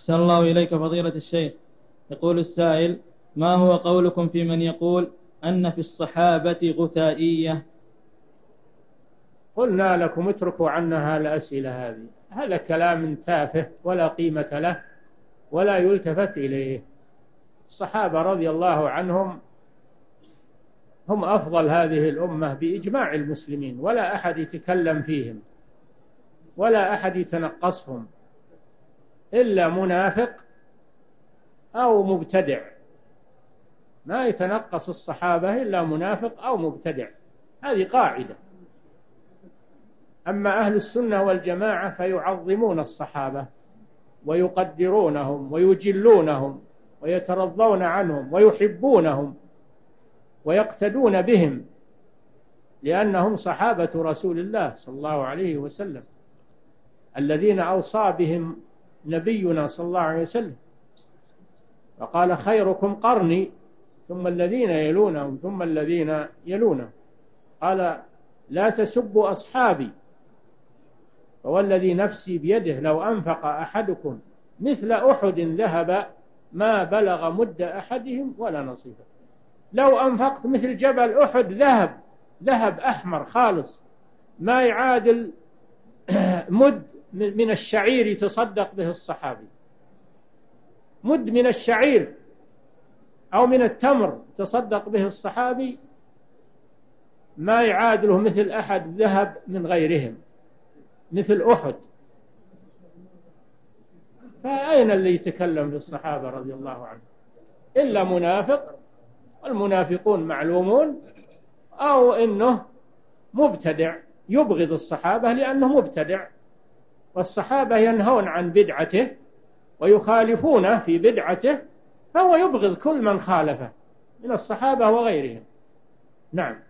أحسن الله إليك فضيلة الشيخ. يقول السائل: ما هو قولكم في من يقول أن في الصحابة غثائية؟ قلنا لكم اتركوا عنها الأسئلة هذه، هذا كلام تافه ولا قيمة له ولا يلتفت إليه. الصحابة رضي الله عنهم هم أفضل هذه الأمة بإجماع المسلمين، ولا أحد يتكلم فيهم ولا أحد يتنقصهم إلا منافق أو مبتدع. ما يتنقص الصحابة إلا منافق أو مبتدع، هذه قاعدة. أما أهل السنة والجماعة فيعظمون الصحابة ويقدرونهم ويجلونهم ويترضون عنهم ويحبونهم ويقتدون بهم، لأنهم صحابة رسول الله صلى الله عليه وسلم الذين أوصى بهم نبينا صلى الله عليه وسلم، فقال: خيركم قرني ثم الذين يلونهم ثم الذين يلونهم. قال: لا تسبوا أصحابي فوالذي نفسي بيده لو أنفق أحدكم مثل أحد ذهب ما بلغ مد أحدهم ولا نصيفه. لو أنفقت مثل جبل أحد ذهب أحمر خالص ما يعادل مد من الشعير يتصدق به الصحابي، مد من الشعير أو من التمر تصدق به الصحابي ما يعادله مثل أحد ذهب من غيرهم مثل أحد. فأين اللي يتكلم للصحابة رضي الله عنهم إلا منافق، والمنافقون معلومون، أو إنه مبتدع يبغض الصحابة لأنه مبتدع، والصحابة ينهون عن بدعته ويخالفونه في بدعته، فهو يبغض كل من خالفه من الصحابة وغيرهم. نعم.